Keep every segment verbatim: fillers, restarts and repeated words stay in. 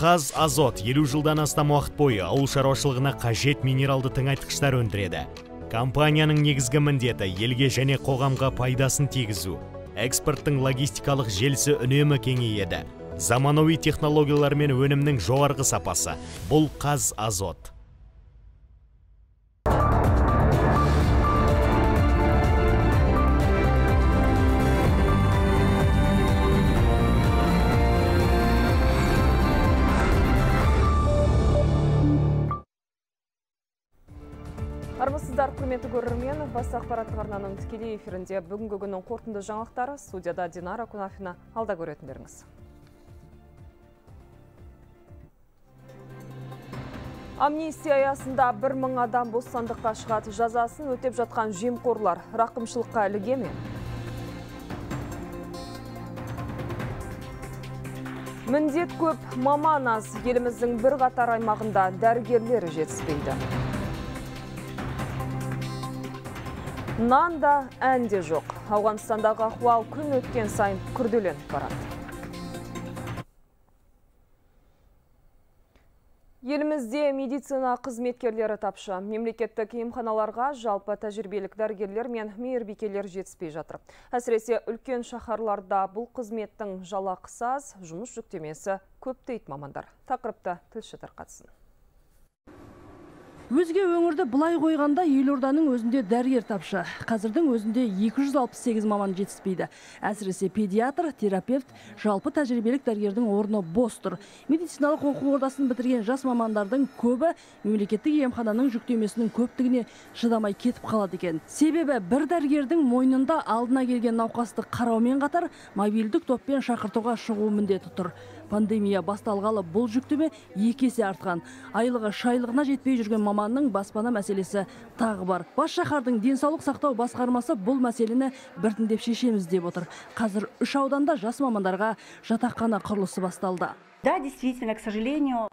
Қаз Азот елу жылдан астам уақыт бойы ауыл шаруашылығына қажет минералды тыңайтқыштар өндіреді. Компанияның негізгі міндеті елге және қоғамға пайдасын тигізу. Экспорттың логистикалық желісі үнемі кеңейеді. Заманауи технологиялар мен өнімнің жоғарғы сапасы. Бұл Қаз Азот. Армысыздар, құрметті көрермен, бас ақпараттық арнаның тікелей эфирінде бүгінгі күннің қорытынды жаңалықтары. Студияда Динара Кунафина. Алда көретіндеріңіз. Амнистия аясында бір мың адам бостандыққа шығады, жазасын өтеп жатқан жемқорлар рақымшылыққа іліге ме? Міндет көп, маман аз. Еліміздің бірқатар аймағында дәрігерлер жетіспейді. Нан да, ән де жоқ. Ауғанстандағы ахуал күн өткен сайын күрделеніп барады. Елімізде медицина қызметкерлері тапшы. Мемлекеттік емханаларға жалпы тәжірибелік дәрігерлер мен мейірбикелер жетіспей жатыр. Әсіресе үлкен шаһарларда бұл қызметтің жалақысы аз, жұмыс жүктемесі көп дейді мамандар. Тақырыпты тілші тарқатсын. Өзге өңірді бұлай қойғанда елорданың өзінде дәрігер тапшы. Қазірдің өзінде екі жүз алпыс сегіз маман жетіспейді. Әсіресе педиатр, терапевт, жалпы тәжірибелік дәрігердің орны бос тұр. Медициналық оқу ордасын бітірген жас мамандардың көбі мемлекеттік емхананың жүктемесінің көптігіне шыдамай кетіп қалады екен. Себебі бір дәрігердің мойнында алдына келген науқасты қараумен қатар мобильдік топпен шақыртуға шығу міндеті тұр. Пандемия басталғалы бұл жүктеме екі есе артқан. Айлығы шайлығына жетпей жүрген маманның баспана мәселесі тағы бар. Бас шаһардың денсаулық сақтау басқармасы бұл мәселені біртіндеп шешеміз деп отыр. Қазір үш ауданда жас мамандарға жатақхана құрылысы басталды. Да, действительно, к сожалению.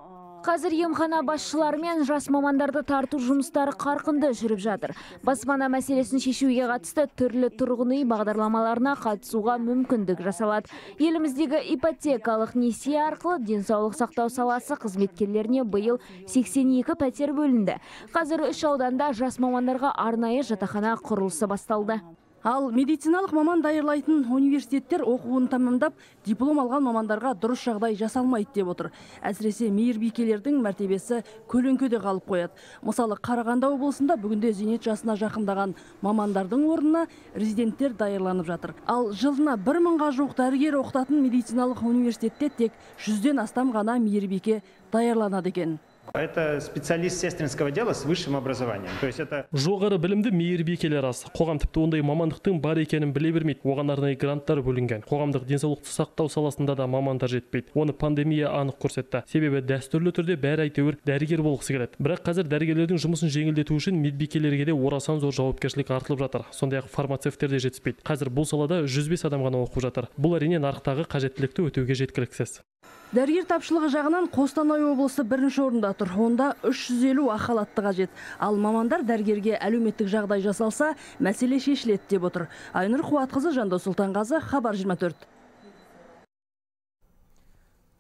Қазір емхана басшыларымен жас мамандарды тарту жұмыстары қарқынды жүріп жатыр. Баспана мәселесін шешуге қатысты түрлі тұрғын үй бағдарламаларына қатысуға мүмкіндік жасалады. Еліміздегі ипотекалық несие арқылы денсаулық сақтау саласы қызметкерлеріне биыл сексен екі пәтер бөлінді. Қазір үш ауданда жас мамандарға арнайы жатақхана құрылысы басталды. Ал медициналық маман дайырлайтын университеттер оқуын тамамдап, диплом алған мамандарға дұрыс жағдай жасалмайды деп отыр. Әсіресе мейірбикелердің мәртебесі көлеңкеде қалып қояды. Мысалы, Қарағанды облысында бүгінде зейнет жасына жақындаған мамандардың орнына резиденттер дайырланып жатыр. Ал жылына бір мыңға жуық дәрігер оқытатын медициналық университетте тек жүзден астам ғана мейірбике дайырланады екен. Это специалист сестринского дела с высшим образованием. То есть это... Жоғары білімді мейірбикелер аз. Қоғам тіпті ондай мамандықтың бар екенін біле бермейді. Оған арнайы гранттар бөлінген. Қоғамдық денсаулықты сақтау саласында да мамандар жетпейді. Оны пандемия анық көрсетті. Себебі дәстүрлі түрде бәрі әйтеуір дәрігер болғысы келеді. Бірақ қазір дәрігерлердің жұмысын жеңілдету үшін медбикелерге де орасан зор жауапкершілік артылып жатыр. Сондай-ақ фармацевттер де жетіспейді. Қазір бұл салада жүз бес адам ғана оқып жатыр. Бұл әрине нарықтағы қажеттілікті өтеуге жеткіліксіз. Дәрігер тапшылығы жағынан Қостанай облысы бірінші орында тұр. Онда үш жүз елу ақ халатты қажет. Ал мамандар дәрігерге әлеуметтік жағдай жасалса, мәселе шешіледі деп отыр. Айнур Қуатқызы, Хабар жиырма төрт.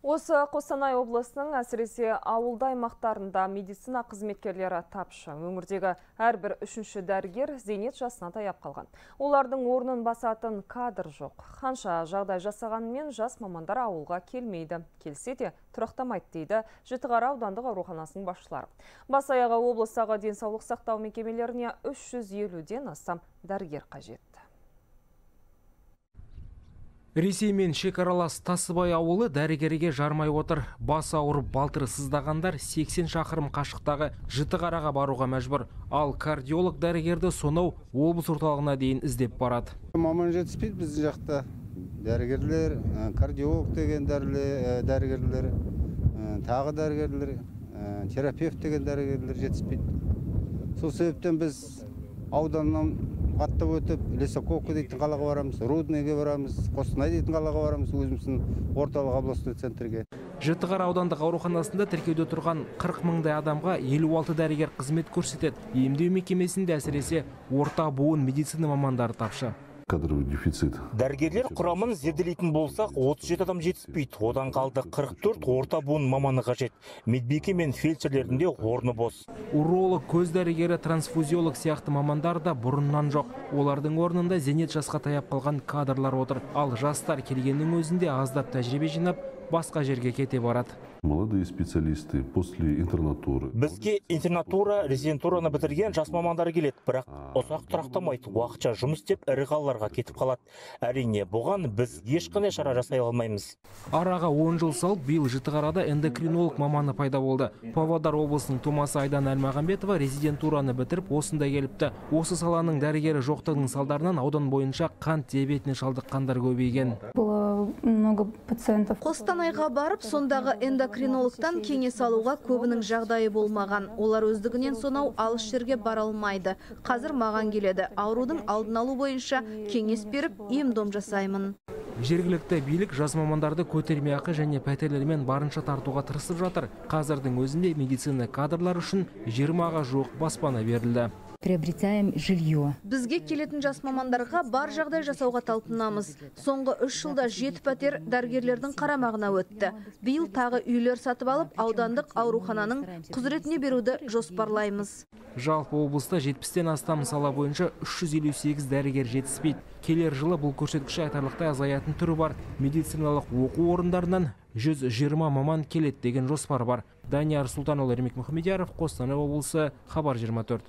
Осы Қостанай облысының әсіресе ауылда аймақтарында медицина қызметкерлері тапшы. Өңірдегі әрбір үшінші дәрігер зейнет жасына таяп қалған. Олардың орнын басатын кадр жоқ. Қанша жағдай жасағанмен жас мамандар ауылға келмейді. Келсе де тұрақтамайды дейді Жетіқара аудандық ауруханасының басшылары. Бас аяғы облыстағы денсаулық сақтау мекемелеріне үш жүз елуден астам дәрігер қажет. Ресеймен шекаралас Тасыбай ауылы дәрігерге жармай отыр. Бас ауырып балтыры сыздағандар сексен шақырым қашықтағы Жітіқараға баруға мәжбүр. Ал кардиолог дәрігерді сонау облыс орталығына дейін іздеп барады. Маман жетіспейді біз жақта. Дәрігерлер, кардиолог деген дәрігерлер, тағы дәрігерлер, терапевт деген дәрігерлер жетіспейді. Сол себептен біз ауданнан қаттап өтіп, Лесоковка дейтін қалаға барамыз, Рудныйге барамыз, Қостанай дейтін қалаға барамыз, өзіміздің орталық облыстық центрге. Жетіқара аудандық ауруханасында тіркеуде тұрған қырық мыңдай адамға елу алты дәрігер қызмет көрсетеді. Емдеу мекемесінде әсіресе орта буын медицина мамандары тапшы. Кадровый дефицит. Дәрігерлер құрамын зерделейтін болсақ, отыз жеті адам жетіспейді. Одан қалды қырық төрт орта буын маманы қажет. Медбике мен фельдшерлерінде орны бос. Уролог, көз дәрігері, трансфузиолог сияқты мамандар да бұрыннан жоқ. Олардың орнында зейнет жасқа таяп қалған кадрлар отыр. Ал жастар келгеннің өзінде аздап тәжірибе жинап, басқа жерге кете барады. Молодые специалисты после интернатуры. Бізге интернатура, резидентураны бітірген жас мамандар келеді, бірақ ұсақ тұрақтамайды, уақытша жұмыс істеп, ірі қалаларға кетіп қалады. Әрине, бұған біз ешқандай шара жасай алмаймыз. Араға он жыл салып, биыл Жітіқарада эндокринолог маманы пайда болды. Павлодар облысының тумасы Айдан Әлмағамбетова резидентураны бітіріп, осында келіпті. Осы саланың дәрігері жоқтығының салдарынан аудан бойынша қант диабетіне шалдыққандар көбейген. Было много пациентов. Қостанайға барып, сондағы эндокринолог Эндокринологтан кеңес алуға көбінің жағдайы болмаған. Олар өздігінен сонау алыс жерге бара алмайды. Қазір маған келеді. Аурудың алдын алу бойынша кеңес беріп, ем-дом жасаймын. Жергілікті билік жас мамандарды көтерме ақы және пәтерлермен барынша тартуға тырысып жатыр. Қазірдің өзінде медицина кадрлар үшін жиырмаға жоқ баспана берілді. Приобретаем жилье. Бізге келетін жас мамандарға бар жағдай жасауға талпынамыз. Соңғы үш жылда жеті пәтер дәрігерлердің қарамағына өтті. Биыл тағы үйлер сатып алып, аудандық аурухананың құзыретіне беруді жоспарлаймыз. Жалпы облыста жетпістен астам сала бойынша үш жүз елу сегіз дәрігер жетіспейді. Келер жылы бұл көрсеткіші айтарлықтай азаятын түрі бар. Медициналық оқу орындарынан жүз жиырма маман келеді деген жоспар бар. Данияр Султанұлы, Ермек Мұхамедияров, Қостанай облысы, Хабар жиырма төрт.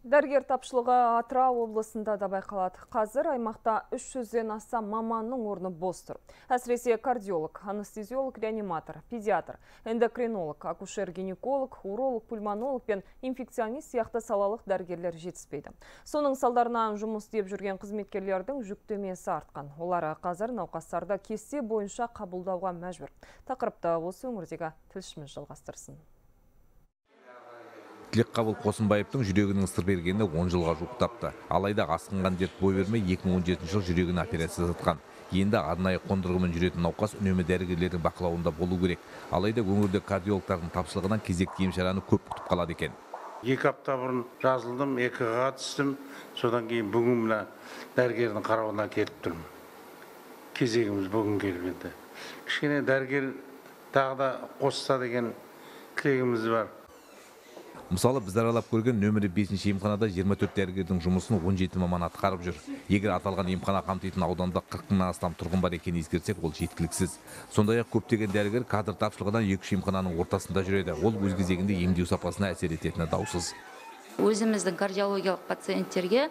Дәрігер тапшылығы Атырау облысында да байқалады. Қазір аймақта үш жүзден аса маманның орны бос тұр. Әсіресе кардиолог, анестезиолог, реаниматор, педиатр, эндокринолог, акушер-гинеколог, уролог, пульмонолог пен инфекционист сияқты салалық дәрігерлер жетіспейді. Соның салдарынан жұмыс істеп жүрген қызметкерлердің жүктемесі артқан. Олар қазір науқастарды кесте бойынша қабылдауға мәжбүр. Тақырыпты осы өңірдегі тілшіміз жалғастырсын. Тілекқабыл Қосынбаевтың жүрегінің сыр бергені он жылға жуықтапты. Алайда асқынған дерт бой бермей екі мың он жетінші жыл жүрегін операция жасатқан. Енді арнайы қондырғымен жүретін науқас үнемі дәрігерлердің бақылауында болу керек. Алайда өңірде кардиологтардың тапшылығынан кезекті емшараны көп күтіп қалады екен. Екі апта бұрын жазылдым, екіға түстім, содан кейін бүгін мына дәрігердің қарауына келіп тұрмын. Кезегіміз бүгін келіп енді. Кішкене дәрігер тағы да қосса деген тілегіміз бар. Мысалы, біз аралап көрген нөмірі бесінші емханада жиырма төрт дәрігердің жұмысын он жеті маман атқарып жүр. Егер аталған емхана қамтитын ауданда қырықтан астам тұрғын бар екенін ескерсек, ол жеткіліксіз. Сондай-ақ көптеген дәрігер кадр тапшылығынан екі-үш емхананың ортасында жүреді. Ол өз кезегінде емдеу сапасына әсер ететіні даусыз. Өзіміздің кардиологиялық пациенттерге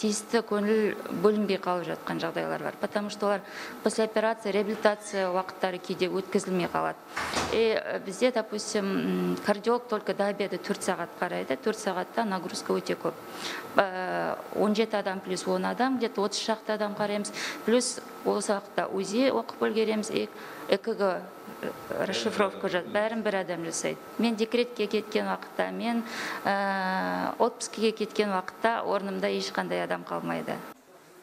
тиісті көңіл бөлінбей қалып жатқан жағдайлар бар. Потому что олар после операция, реабилитация уақыттары кейде өткізілмей қалады. И бізде, допустим, кардиолог только до обеда төрт сағат қарайды, төрт сағатта нагрузка өте көп. он жеті адам плюс он адам, где-то отыз шақты адам қараймыз, плюс осы уақытта УЗИ оқып үлгереміз, экг расшифровка жасайды, бәрін бір адам жасайды. Мен декретке кеткен уақытта, мен отпускеге кеткен уақытта орнымда ешқандай адам қалмайды.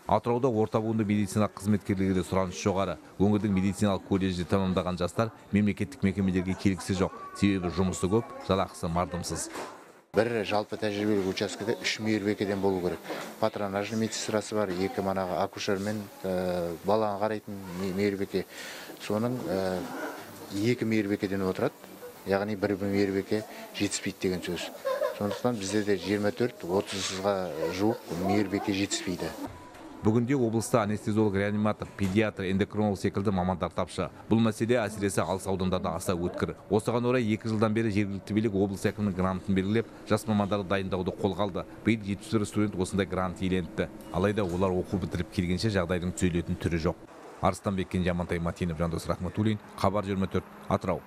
Атырауда орта буынды медицина қызметкерлеріне сұраныс жоғары. Өңірдің медициналық колледжді тамамдаған жастар мемлекеттік мекемелерге келгісі жоқ. Себебі жұмысы көп, жалақысы мардымсыз. Бір жалпы тәжірибелік учаскеде үш мейірбекеден болу керек. Патронажды медсестрасы бар, екі манағы акушер мен баланы қарайтын мейірбеке. Соның екі мейірбекеден отырады, яғни бір мейірбеке жетіспейді деген сөз. Сондықтан бізде де жиырма төрт отызға жуық мейірбеке жетіспейді. Бүгінде облыста анестезиолог, реаниматор, педиатр, эндокринолог секілді мамандар тапшы. Бұл мәселе әсіресе алыс аудандарда аса өткір. Осыған орай екі жылдан бері жергілікті билік облыс әкімінің грантын белгілеп, жас мамандарды дайындауды қолға алды. Биыл жетпіс бір студент осындай грант иеленді. Алайда олар оқу бітіріп келгенше жағдайдың түзелетін түрі жоқ. Арыстанбек Кенже, Амантай Матинов, Жандос Рахматуллин, Хабар жиырма төрт, Атырау.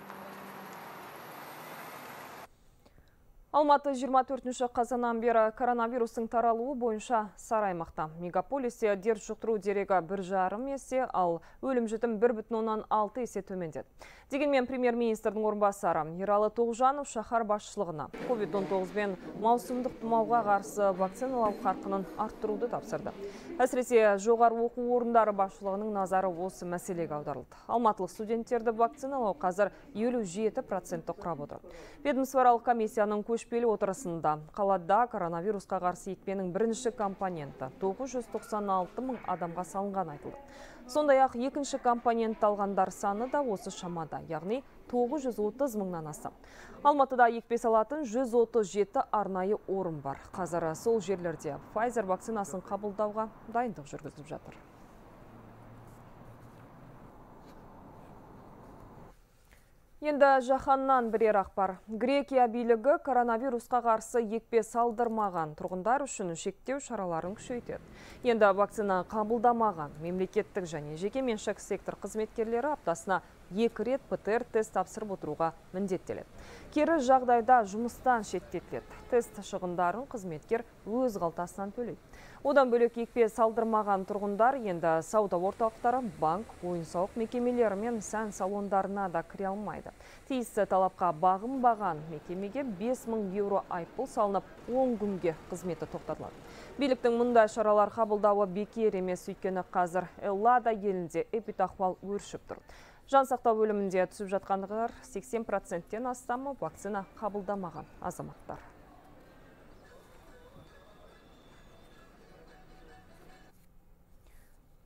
Алматы жиырма төртінші қазаннан бері коронавирустың таралуы бойынша сары аймақта. Мегаполисте дерт жұқтыру дерегі бір жарым есе, ал өлім-жітім бір бүтін оннан алты есе төмендеді. Дегенмен премьер-министрдің орынбасары Ералы Тоғжанов шаһар басшылығына ковид он тоғыз бен маусымдық тұмауға қарсы вакциналау қарқынын арттыруды тапсырды. Әсіресе жоғары оқу орындары басшылығының назары осы мәселеге аударылды. Алматылық студенттерді вакциналау қазір елу жеті процентті құрап отыр. Ведомствоаралық комиссияның көш көшпелі отырысында қалада коронавирусқа қарсы екпенің бірінші компоненті тоғыз жүз тоқсан алты мың адамға салынған айтылды. Сондай-ақ екінші компонент алғандар саны да осы шамада, яғни тоғыз жүз отыз мыңнан аса. Алматыда екпе салатын жүз отыз жеті арнайы орын бар. Қазір сол жерлерде Pfizer вакцинасын қабылдауға дайындық жүргізіліп жатыр. Енді жаһаннан бірер ақпар. Грекия билігі коронавирусқа қарсы екпе салдырмаған тұрғындар үшін шектеу шараларын күшейтеді. Енді вакцина қабылдамаған мемлекеттік және жекеменшік сектор қызметкерлері аптасына екі рет ПТР тест тапсырып отыруға міндеттеледі. Кері жағдайда жұмыстан шеттетіледі. Тест шығындарын қызметкер өз қалтасынан төлейді. Одан бөлек екпе салдырмаған тұрғындар енді сауда орталықтары, банк, ойын-сауық мекемелері мен сән салондарына да кіре алмайды. Тиісті талапқа бағынбаған мекемеге бес мың еуро айыппұл салынып, он күнге қызметі тоқтатылады. Биліктің мұндай шаралар қабылдауы бекер емес, өйткені қазір Эллада елінде эпидахуал өршіп тұр. Жансақтау бөлімінде түсіп жатқандар сексен проценттен астамы вакцина қабылдамаған азаматтар.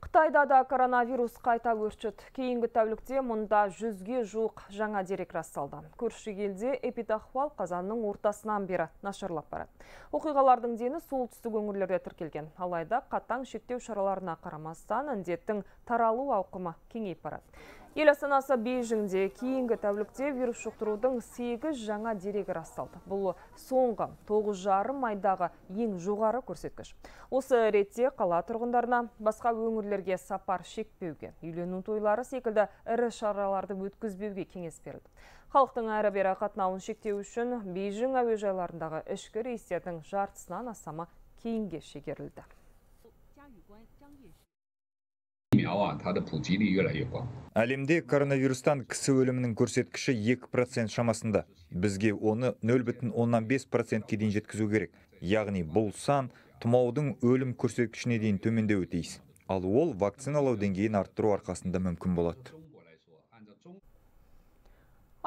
Қытайда да коронавирус қайта өршіп, кейінгі тәулікте мұнда жүзге жуық жаңа дерек расталды. Көрші елде эпидахуал қазанның ортасынан бері нашарлап барады. Оқиғалардың дені солтүстік өңірлерде тіркелген. Алайда қатаң шектеу шараларына қарамастан індеттің таралу ауқымы кеңейіп барады. Ел астанасы Бейжіңде кейінгі тәулікте вирус жұқтырудың сегіз жаңа дерегі расталды. Бұл соңғы тоғыз жарым айдағы ең жоғары көрсеткіш. Осы ретте қала тұрғындарына басқа өңірлерге сапар шекпеуге, үйлену тойлары секілді ірі шараларды өткізбеуге кеңес берілді. Халықтың әрі бері қатынауын шектеу үшін Бейжің әуежайларындағы ішкі рейстердің жартысынан асамы кейінге шегерілді. Әлемде коронавирустан кісі өлімінің көрсеткіші екі процент шамасында. Бізге оны нөл бүтін оннан бес процентке дейін жеткізу керек. Яғни бұл сан тұмаудың өлім көрсеткішіне дейін төмендеуі тиіс. Ал ол вакциналау деңгейін арттыру арқасында мүмкін болады.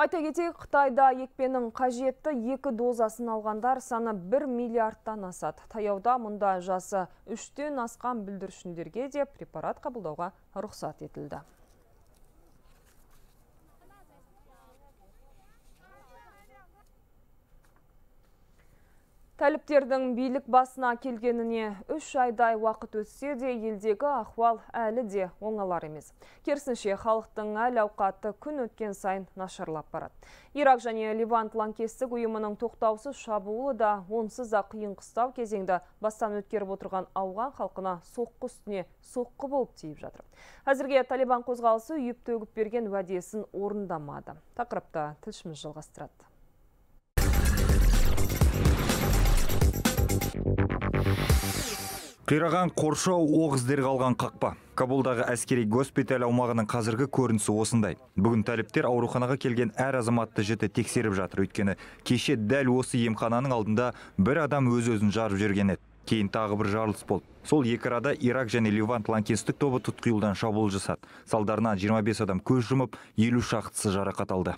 Айта кетейік, Қытайда екпенің қажетті екі дозасын алғандар саны бір миллиардтан асады. Таяуда мұнда жасы үштен асқан бүлдіршіндерге де препарат қабылдауға рұқсат етілді. Талиптердің билік басына келгеніне үш айдай уақыт өтсе де, елдегі ахуал әлі де оңалар емес. Керісінше, халықтың әл ауқаты күн өткен сайын нашарлап барады. Ирак және Ливан лаңкестік ұйымының тоқтаусыз шабуылы да онсыз да қиын қыстау кезеңді бастан өткеріп отырған ауған халқына соққы үстіне соққы болып тиіп жатыр. Әзірге Талибан қозғалысы үйіп төгіп берген уәдесін орындамады. Тақырыпта тілшіміз жалғастырады. Қираған қоршау, оқ іздері қалған қақпа. Кабулдағы әскери госпиталь аумағының қазіргі көрінісі осындай. Бүгін талиптер ауруханаға келген әр азаматты жіті тексеріп жатыр. Өйткені кеше дәл осы емхананың алдында бір адам өз-өзін жарып жүрген еді. Кейін тағы бір жарылыс болды. Сол екі арада Ирак және Ливан лаңкестік тобы тұтқиылдан шабуыл жасады. Салдарынан жиырма бес адам көз жұмып, елу шақтысы жарақат алды.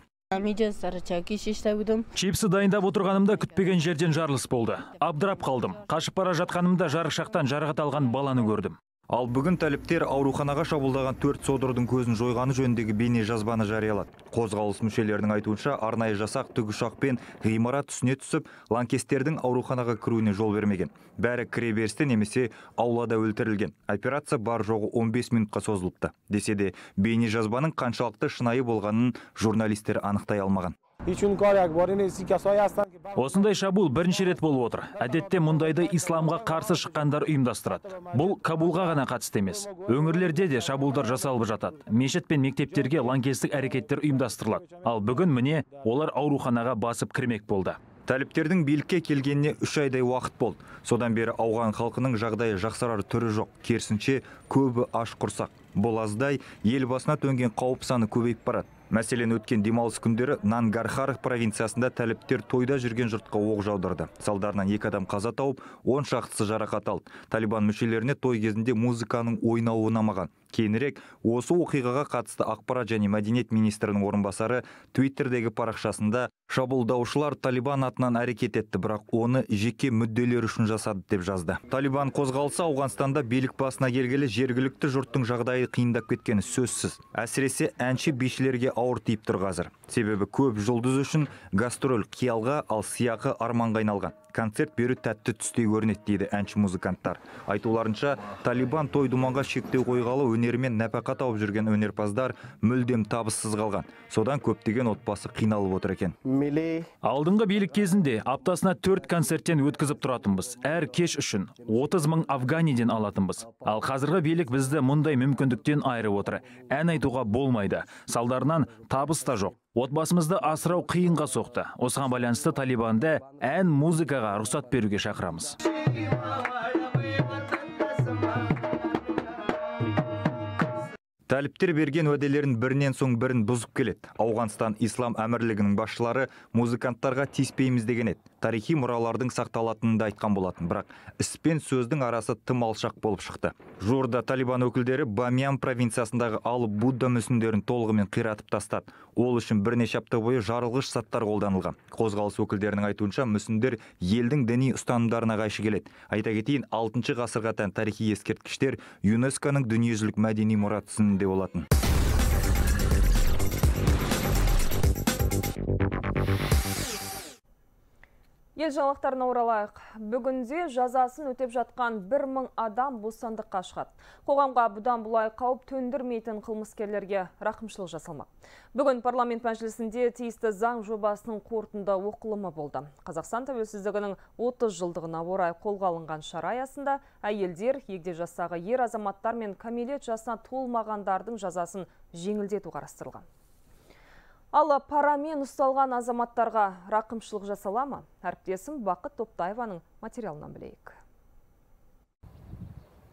Чипсы дайындап отырғанымда күтпеген жерден жарылыс болды. Абдырап қалдым. Қашып бара жатқанымда жарықшақтан жарақат алған баланы көрдім. Ал бүгін талиптер ауруханаға шабуылдаған төрт содырдың көзін жойғаны жөніндегі бейне жазбаны жариялады. Қозғалыс мүшелерінің айтуынша, арнайы жасақ тікұшақпен ғимарат үстіне түсіп, лаңкестердің ауруханаға кіруіне жол бермеген. Бәрі кіреберісте немесе аулада өлтірілген. Операция бар жоғы он бес минутқа созылыпты. Десе де, бейне жазбаның қаншалықты шынайы болғанын журналистер анықтай алмаған. Осындай шабуыл бірінші рет болып отыр. Әдетте мұндайды исламға қарсы шыққандар ұйымдастырады. Бұл Кабулға ғана қатысты емес. Өңірлерде де шабуылдар жасалып жатады. Мешіт пен мектептерге лаңкестік әрекеттер ұйымдастырылады. Ал бүгін міне олар ауруханаға басып кірмек болды. Талиптердің билікке келгеніне үш айдай уақыт болды. Содан бері ауған халқының жағдайы жақсарар түрі жоқ. Керісінше, көбі аш құрсақ. Бұл аздай ел басына төнген қауіп саны көбейіп барады. Мәселен, өткен демалыс күндері Нанғархар провинциясында талиптер тойда жүрген жұртқа оқ жаудырды. Салдарынан екі адам қаза тауып, он шақтысы жарақат алды. Талибан мүшелеріне той кезінде музыканың ойнауы ұнамаған. Кейінірек осы оқиғаға қатысты ақпарат және мәдениет министрінің орынбасары Твиттердегі парақшасында шабуылдаушылар Талибан атынан әрекет етті, бірақ оны жеке мүдделер үшін жасады деп жазды. Талибан қозғалса, Ауғанстанда билік басына келгелі жергілікті жұрттың жағдайы қиындап кеткені сөзсіз. Әсіресе әнші бишілерге ауыр тиіп тұр қазір. Себебі көп жұлдыз үшін гастроль қиялға, ал сияқы арманға айналған. Концерт беру тәтті түстей көрінеді дейді әнші музыканттар. Айтуларынша, Талибан той-думанға шектеу қойғалы өнермен нәпақа тауып жүрген өнерпаздар мүлдем табыссыз қалған. Содан көптеген отбасы қиналып отыр екен. Алдыңғы билік кезінде аптасына төрт концерттен өткізіп тұратынбыз. Әр кеш үшін отыз мың афганиден алатынбыз. Ал қазіргі билік бізді мұндай мүмкіндіктен айырып отыр. Ән айтуға болмайды. Салдарынан табыс та жоқ. Отбасымызды асырау қиынға соқты. Осыған байланысты Талибанды ән музыкаға рұқсат беруге шақырамыз. Талиптер берген уәделерін бірінен соң бірін бұзып келеді. Ауғанстан Ислам әмірлігінің басшылары музыканттарға тиіспейміз деген еді. Тарихи мұралардың сақталатынын да айтқан болатын, бірақ іспен сөздің арасы тым алшақ болып шықты. Жуырда Талибан өкілдері Бамьян провинциясындағы алып Будда мүсіндерін толығымен қиратып тастады. Ол үшін бірнеше апта бойы жарылғыш заттар қолданылған. Қозғалыс өкілдерінің айтуынша мүсіндер елдің діни ұстанымдарына қайшы келеді. Айта кетейін, алтыншы ғасырға тән тарихи ескерткіштер ЮНЕСКО-ның дүниежүзілік мәдени мұра тізімінде болатын. Ел жаңалықтарына оралайық. Бүгінде жазасын өтеп жатқан бір мың адам бостандыққа шығады. Қоғамға бұдан бұлай қауіп төндірмейтін қылмыскерлерге рақымшылық жасалмақ. Бүгін парламент мәжілісінде тиісті заң жобасының қорытынды оқылымы болды. Қазақстан тәуелсіздігінің отыз жылдығына орай қолға алынған шара аясында әйелдер, егде жастағы ер азаматтар мен кәмелет жасына толмағандардың жазасын жеңілдету қарастырылған. Ал парамен ұсталған азаматтарға рақымшылық жасала ма? Әріптесім Бақыт Топтаеваның материалынан білейік.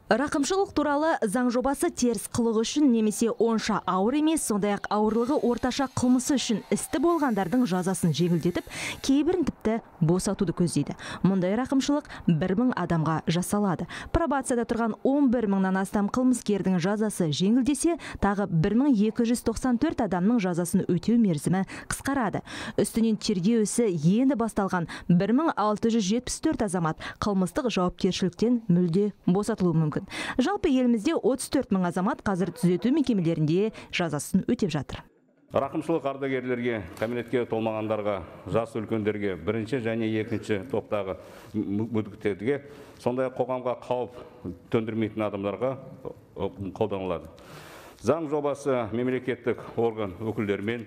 Рақымшылық туралы заң жобасы теріс қылығы үшін немесе онша ауыр емес, сондай-ақ ауырлығы орташа қылмысы үшін істі болғандардың жазасын жеңілдетіп, кейбірін тіпті босатуды көздейді. Мұндай рақымшылық бір мың адамға жасалады. Пробацияда тұрған он бір мыңнан астам қылмыскердің жазасы жеңілдесе, тағы бір мың екі жүз тоқсан төрт адамның жазасын өтеу мерзімі қысқарады. Үстінен тергеу ісі енді басталған бір мың алты жүз жетпіс төрт азамат қылмыстық жауапкершіліктен мүлде босатылуы мүмкін. Жалпы елімізде отыз төрт мың азамат қазір түзету мекемелерінде жазасын өтеп жатыр. Рақымшылық ардагерлерге, кәмелетке толмағандарға, жас үлкендерге, бірінші және екінші топтағы мүгедектерге, сондай қоғамға қауіп төндірмейтін адамдарға қолданылады. Заң жобасы мемлекеттік орган өкілдерімен,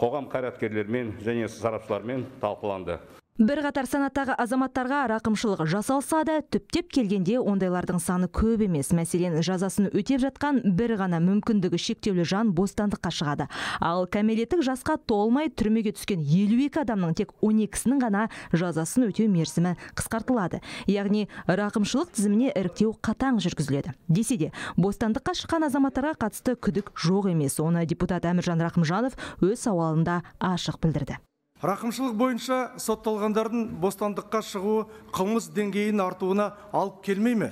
қоғам қайраткерлерімен және сарапшылармен талқыланды. Бір қатар санаттағы азаматтарға рақымшылық жасалса да, түптеп келгенде ондайлардың саны көп емес. Мәселен, жазасын өтеп жатқан бір ғана мүмкіндігі шектеулі жан бостандыққа шығады. Ал кәмелеттік жасқа толмай түрмеге түскен елу екі адамның тек он екісінің ғана жазасын өтеу мерзімі қысқартылады. Яғни, рақымшылық тізіміне іріктеу қатаң жүргізіледі. Десе де, бостандыққа шыққан азаматтарға қатысты күдік жоқ емес. Оны депутат Амиржан Рақымжанов өз сауалында ашық білдірді. Рақымшылық бойынша сотталғандардың бостандыққа шығуы қылмыс деңгейін артуына алып келмей ме?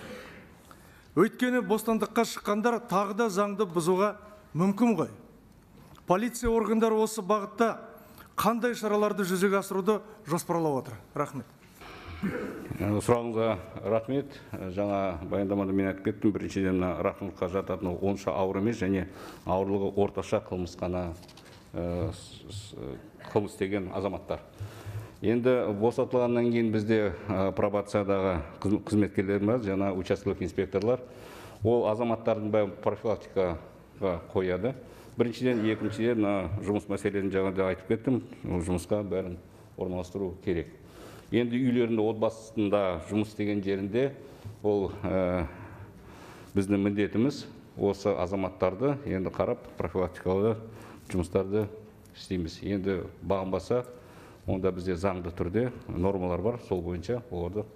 Өйткені бостандыққа шыққандар тағы да заңды бұзуға мүмкін ғой. Полиция органдары осы бағытта қандай шараларды жүзеге асыруды жоспарлап отыр? Рахмет. Сұрағыңызға рахмет. Жаңа баяндамада мен айтып кеттім. Біріншіден рақымшылыққа жататын онша ауыр емес және ауырлығы орташа қылмыс қана қылмыс деген азаматтар. Енді босатылғаннан кейін бізде пробациядағы қызметкерлеріміз, жаңа учаскелік инспекторлар, ол азаматтардың бәрін профилактикаға қояды. Біріншіден, екіншіден жұмыс мәселелерін жаңада айтып кеттім, жұмысқа бәрін орналастыру керек. Енді үйлерінде, отбасында жұмыс деген жерінде ол біздің міндетіміз осы азаматтарды енді қарап профилактикалы жұмыстарды істейміз. Енді бағынбаса, онда бізде заңды түрде нормалар бар, сол бойынша оларды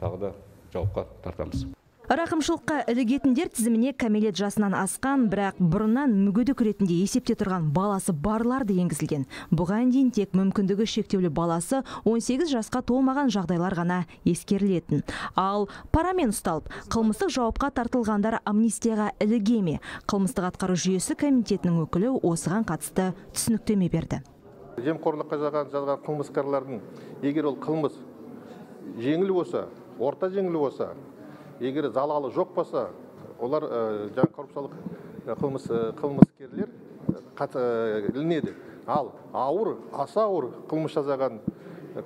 тағы да жауапқа тартамыз. Рақымшылыққа ілігетіндер тізіміне кәмелет жасынан асқан, бірақ бұрыннан мүгедек ретінде есепте тұрған баласы барлар да енгізілген. Бұған дейін тек мүмкіндігі шектеулі баласы он сегіз жасқа толмаған жағдайлар ғана ескерілетін. Ал парамен ұсталып, қылмыстық жауапқа тартылғандар амнистияға ілігеме. Қылмыстық атқару жүйесі комитетінің өкілі осыған қатысты түсініктеме берді. Жемқорлыққа жазған қылмыскарлардың, егер ол қылмыс жеңіл болса, орта жеңіл болса, егер залалы жоқ болса, олар жаңа коррупциялық қылмыс қылмыскерлер ілінеді. Ал ауыр, аса ауыр қылмыс жасаған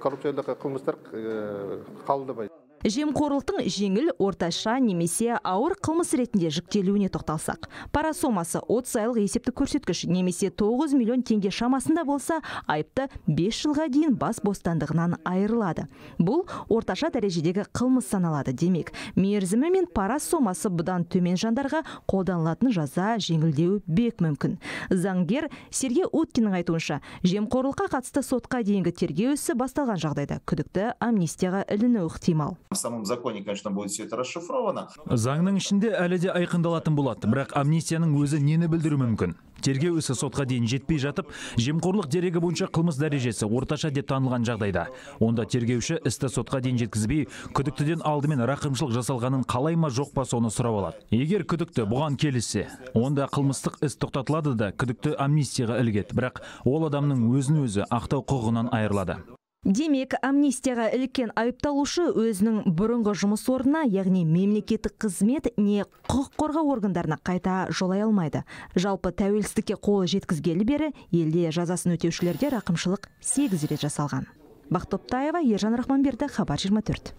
коррупциялық қылмыстар қалдырмайды. Жемқорлықтың жеңіл, орташа немесе ауыр қылмыс ретінде жіктелуіне тоқталсақ. Пара сомасы отыз айлық есепті көрсеткіш немесе тоғыз миллион теңге шамасында болса, айыпты бес жылға дейін бас бостандығынан айырылады. Бұл орташа дәрежедегі қылмыс саналады демек. Мерзімі мен пара сомасы бұдан төмен жандарға қолданылатын жаза жеңілдеу бек мүмкін. Заңгер Сергей Уткиннің айтуынша, жемқорлыққа қатысты сотқа дейінгі тергеу ісі басталған жағдайда күдікті амнистияға ілінуі ықтимал. В самом законе, конечно, будет все это расшифровано. Заңның ішінде әлі де айқындалатын болады, бірақ амнистияның өзі нені білдіру мүмкін? Тергеу ісі сотқа дейін жетпей жатып, жемқорлық дерегі бойынша қылмыс дәрежесі орташа деп танылған жағдайда. Онда тергеуші істі сотқа дейін жеткізбей, күдіктіден алдымен рақымшылық жасалғанын қалай ма жоқ па соны сұрап алады. Егер күдікті бұған келіссе, онда қылмыстық іс тоқтатылады да күдікті амнистияға ілігеді, бірақ ол адамның өзін өзі ақтау құқығынан айырылады. Демек, амнистияға іліккен айыпталушы өзінің бұрынғы жұмыс орнына, яғни мемлекеттік қызмет не құқық қорғау органдарына қайта жолай алмайды. Жалпы тәуелсіздікке қолы жеткізгелі бері елде жазасын өтеушілерге рақымшылық сегіз рет жасалған. Бақтоптаева, Ержан Рахманберді, Хабар жиырма төрт.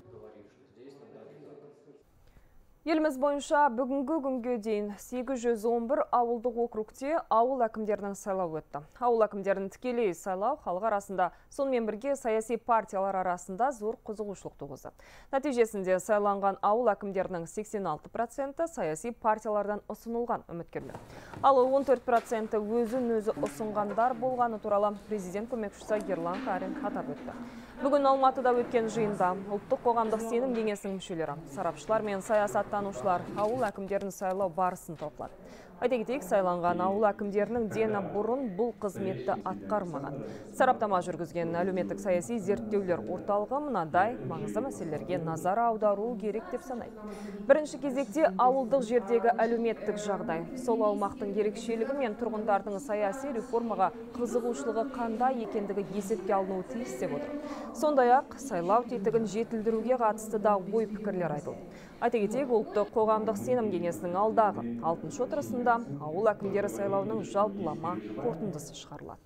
Еліміз бойынша бүгінгі күнге дейін сегіз жүз он бір ауылдық округте ауыл әкімдерінің сайлауы өтті. Ауыл әкімдерінің тікелей сайлау халық арасында, сонымен бірге саяси партиялар арасында зор қызығушылық туғызды. Нәтижесінде сайланған ауыл әкімдерінің сексен алты проценті саяси партиялардан ұсынылған үміткерлер. Ал он төрт проценті өзін-өзі ұсынғандар болғаны туралы президент көмекшісі Ерлан Қарин атап өтті. Бүгін Алматыда өткен жиында ұлттық қоғамдық сенім кеңесінің мүшелері, сарапшылар мен саясаттанушылар ауыл әкімдерін сайлау барысын талқылады. Айта кетейік, сайланған ауыл әкімдерінің дені бұрын бұл қызметті атқармаған. Сараптама жүргізген әлеуметтік саяси зерттеулер орталығы мынадай маңызды мәселелерге назар аудару керек деп санайды. Бірінші кезекте ауылдық жердегі әлеуметтік жағдай, сол аумақтың ерекшелігі мен тұрғындардың саяси реформаға қызығушылығы қандай екендігі есепке алынуы тиіс деп отыр. Сондай-ақ сайлау тетігін жетілдіруге қатысты да ой пікірлер айтылды. Айта кетейік, ұлттық қоғамдық сенім кеңесінің алдағы алтыншы отырысында ауыл әкімдері сайлауының жалпылама қорытындысы шығарылады.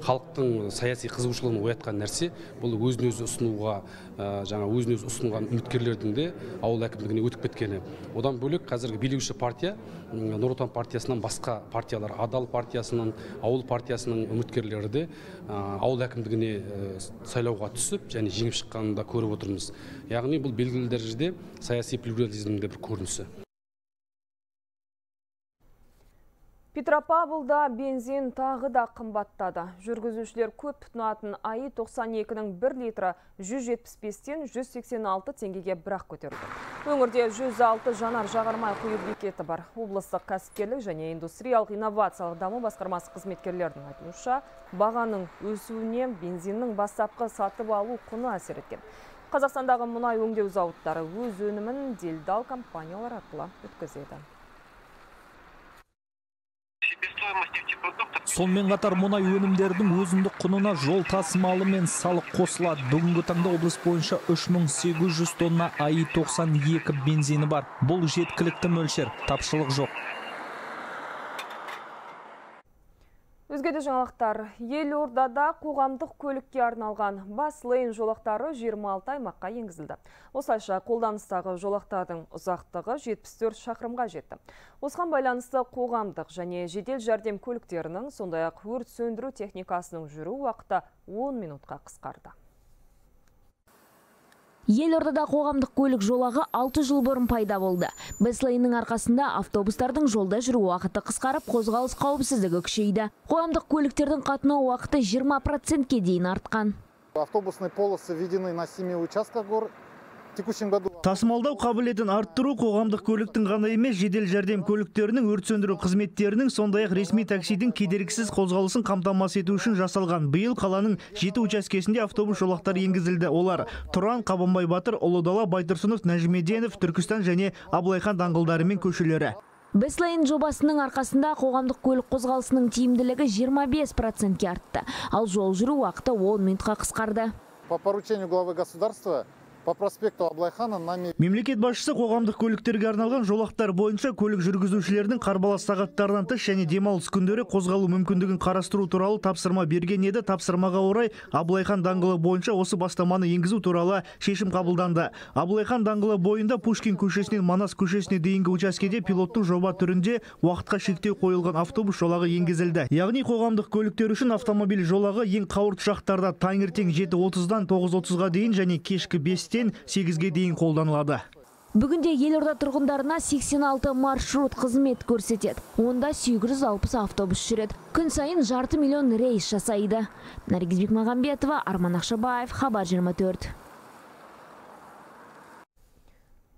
Халықтың саяси қызығушылығын оятқан нәрсе бұл өзін-өзі ұсынуға, жаңа өзін-өзі ұсынған үміткерлердің де ауыл әкімдігіне өтіп кеткені. Одан бөлек қазіргі билеуші партия, Нұр Отан партиясынан басқа партиялар, Адал партиясынан, ауыл партиясының үміткерлері де ауыл әкімдігіне сайлауға түсіп, және жеңіп шыққанын да көріп отырмыз. Яғни бұл белгілі дәрежеде саяси плюрализмнің де бір көрінісі. Петропавлда бензин тағы да қымбаттады. Жүргізушілер көп тұтынатын а и тоқсан екінің бір литрі жүз жетпіс бестен жүз сексен алты теңгеге бірақ көтерді. Өңірде жүз алты жанар жағармай құю бекеті бар. Облыстық кәсіпкерлік және индустриялық инновациялық даму басқармасы қызметкерлерінің айтуынша, бағаның өсуіне бензиннің бастапқы сатып алу құны әсер еткен. Қазақстандағы мұнай өңдеу зауыттары өз өнімін делдал компаниялар арқылы өткізеді. Сонымен қатар мұнай өнімдердің өзіндік құнына жол тасымалы мен салық қосылады. Бүгінгі таңда облыс бойынша үш мың сегіз жүз тонна а и тоқсан екі бензині бар. Бұл жеткілікті мөлшер, тапшылық жоқ. Өзге де жаңалықтар. Елордада қоғамдық көлікке арналған бас лейн жолақтары жиырма алты аймаққа енгізілді. Осылайша қолданыстағы жолақтардың ұзақтығы жетпіс төрт шақырымға жетті. Осыған байланысты қоғамдық және жедел жәрдем көліктерінің, сондай-ақ өрт сөндіру техникасының жүру уақыты он минутқа қысқарды. Елордада қоғамдық көлік жолағы алты жыл бұрын пайда болды. Баслайнның арқасында автобустардың жолда жүру уақыты қысқарып, қозғалыс қауіпсіздігі күшейді. Қоғамдық көліктердің қатынау уақыты жиырма процентке дейін артқан. Автобусные полосы введены на семи участках Тасымалдау қабілетін арттыру қоғамдық көліктің ғана емес, жедел жәрдем көліктерінің, өрт сөндіру қызметтерінің, сондай-ақ ресми таксидің кедергісіз қозғалысын қамтамасыз ету үшін жасалған. Биыл қаланың жеті учаскесінде автобус жолақтары енгізілді. Олар Тұран, Қабанбай Батыр, Ұлыдала, Байтұрсынов, Нәжімеденов, Түркістан және Абылайхан даңғылдары мен көшелері. Беслайн жобасының арқасында қоғамдық көлік қозғалысының тиімділігі жиырма бес процентке артты, ал жол жүру уақыты он минутқа қысқарды. По поручению главы государства по проспекту Аблайхана нами... Мемлекет басшысы қоғамдық көліктерге арналған жолақтар бойынша көлік жүргізушілерінің қарбалас сағаттарынан тыс және демалыс күндері қозғалу мүмкіндігін қарастыру туралы тапсырма берген еді. Тапсырмаға орай Абылайхан даңғылы бойынша осы бастаманы енгізу туралы шешім қабылданды. Абылайхан даңғылы бойында Пушкин көшесінен Манас көшесіне дейінгі учаскеде пилоттық жоба түрінде уақытқа шектеу қойылған автобус жолағы енгізілді. Яғни қоғамдық көліктер үшін автомобиль жолағы ең қауырт шақтарда таңертең жеті отыздан тоғыз отызға дейін және кешкі бес сегізге дейін қолданылады. Бүгінде елорда тұрғындарына сексен алты маршрут қызмет көрсетеді. Онда сегіз жүз алпыс автобус жүреді. Күн сайын жарты миллион рейс жасайды. Наргиз Бекмағамбетова, Арман Ақшабаев, Хабар жиырма төрт.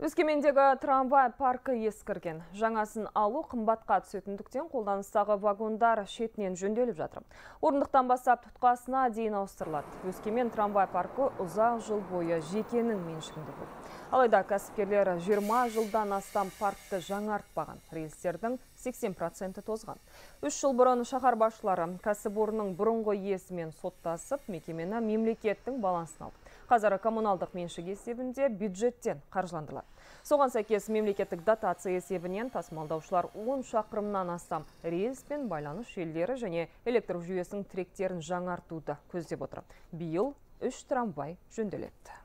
Өскемендегі трамвай паркі ескірген. Жаңасын алу қымбатқа түсетіндіктен қолданыстағы вагондар шетінен жөнделіп жатыр. Орындықтан басап тұтқасына дейін ауыстырылады. Өскемен трамвай паркі ұзақ жыл бойы жекенің меншігінде болды. Алайда кәсіпкерлер жиырма жылдан астам паркты жаңартпаған. Рельстердің сексен проценті тозған. үш жыл бұрын шаһар басшылары кәсіпорынның бұрынғы иесімен соттасып, мекемені мемлекеттің балансына алды. Қазір коммуналдық меншік есебінде бюджеттен қаржыландырылады. Соған сәйкес мемлекеттік дотация есебінен тасымалдаушылар он шақырымнан астам рельс пен байланыс желілері және электр жүйесінің тіректерін жаңартуды көздеп отыр. Биыл үш трамвай жөнделеді.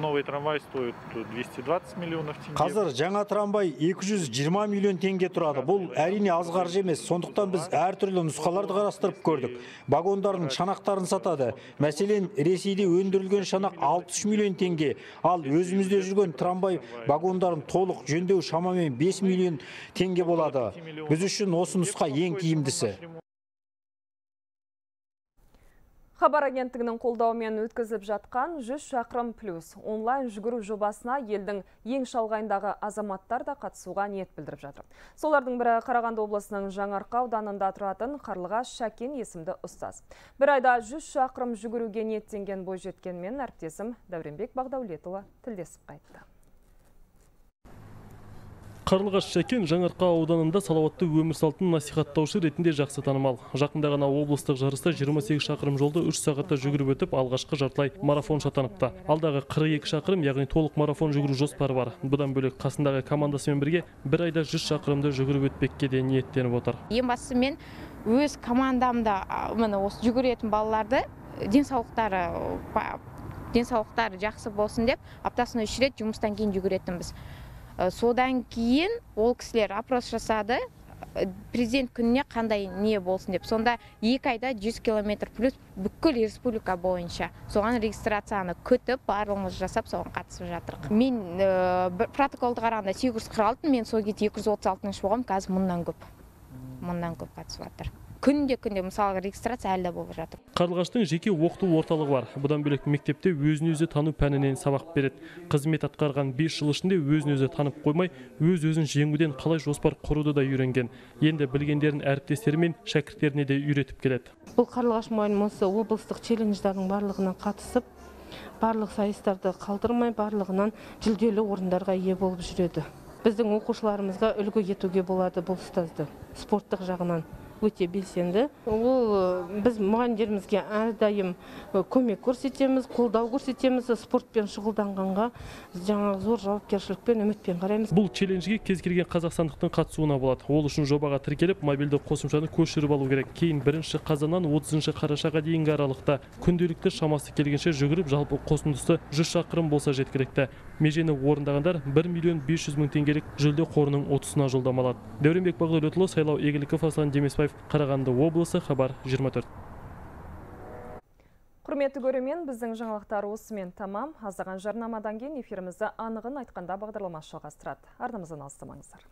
Новый трамвай стоит двести двадцать миллионов тенге. Қазір жаңа трамвай екі жүз жиырма миллион тенге тұрады. Бұл әрине аз қаржы емес. Сондықтан біз әртүрлі нұсқаларды қарастырып көрдік. Вагондардың шанақтарын сатады. Мәселен, Ресейде өндірілген шанақ алпыс үш миллион тенге, ал өзімізде жүрген трамвай вагондарын толық жөндеу шамамен бес миллион тенге болады. Біз үшін осы нұсқа ең тиімдісі. Хабар агенттігінің қолдауымен өткізіп жатқан жүз шақырым плюс онлайн жүгіру жобасына елдің ең шалғайындағы азаматтар да қатысуға ниет білдіріп жатыр. Солардың бірі Қарағанды облысының Жаңаарқа ауданында тұратын Қарлығаш Жәкен есімді ұстаз. Бір айда жүз шақырым жүгіруге ниеттенген бойжеткенмен әріптесім Дәуренбек Бағдау тілдесіп қайтты. Қарлығаш Жәкен Жаңаарқа ауданында салауатты өмір салтын насихаттаушы ретінде жақсы танымал. Жақында ғана облыстық жарыста жиырма сегіз шақырым жолды үш сағатта жүгіріп өтіп алғашқы жартылай марафоншы атаныпты. Алдағы қырық екі шақырым, яғни толық марафон жүгіру жоспары бар. Бұдан бөлек қасындағы командасымен бірге бір айда жүз шақырымды жүгіріп өтпекке де ниеттеніп отыр. Ең бастысы мен өз командамда міне осы жүгіретін балаларды денсаулықтары денсаулықтары жақсы болсын деп аптасына үш рет жұмыстан кейін жүгіретінбіз. Содан кейін ол кісілер опрос жасады, президент күніне қандай не болсын деп. Сонда екі айда жүз километр плюс бүкіл республика бойынша. Соған регистрацияны көтіп, барлығымыз жасап, соған қатысып жатырық. Мен протоколды қарағанда сегіз жүз қырық алты, мен сол кезде екі жүз отыз алтыншы болғам, қазір мұндан көп. Мұндан көп қатысып жатыр. Күнде-күнде мысалы регистрация әлі болып жатыр. Қарлығаштың жеке оқыту орталығы бар. Бұдан бөлек мектепте өзін-өзі тану пәнінен сабақ береді. Қызмет атқарған бес жыл ішінде өзін-өзі танып қоймай, өз-өзін жеңуден қалай жоспар құруды да үйренген. Енді білгендерін әріптестері мен шәкірттеріне де үйретіп келеді. Бұл Қарлығаш мұғалімі облыстық челлендждардың барлығына қатысып, барлық сайыстарды қалдырмай, барлығынан жүлделі орындарға ие болып жүреді. Біздің оқушыларымызға үлгі етуге болады бұл ұстазды спорттық жағынан. Өте белсенді. Ол біз мұғалімдерімізге әрдайым көмек көрсетеміз, қолдау көрсетеміз, спортпен шұғылданғанға жаңағы зор жауапкершілікпен, үмітпен қараймыз. Бұл челленджге кез келген қазақстандықтың қатысуына болады. Ол үшін жобаға тіркеліп, мобильді қосымшаны көшіріп алу керек. Кейін бірінші қазаннан отызыншы қарашаға дейінгі аралықта күнделікті шамасы келгенше жүгіріп, жалпы қосындысы жүз шақырым болса жеткілікті. Межені орындағандар бір миллион бес жүз мың теңгелік жүлде қорының отызына жолдамалады. Дәуренбек Бағдау, Сайлау Игіліков, Аслан Демесбаев, Қарағанды облысы, Хабар жиырма төрт. Құрметті көрермен, біздің жаңалықтар осымен тамам. Аздаған жарнамадан кейін эфирімізді анығын айтқанда бағдарлама жалғастырады. Ардамыздан алыстамаңыздар.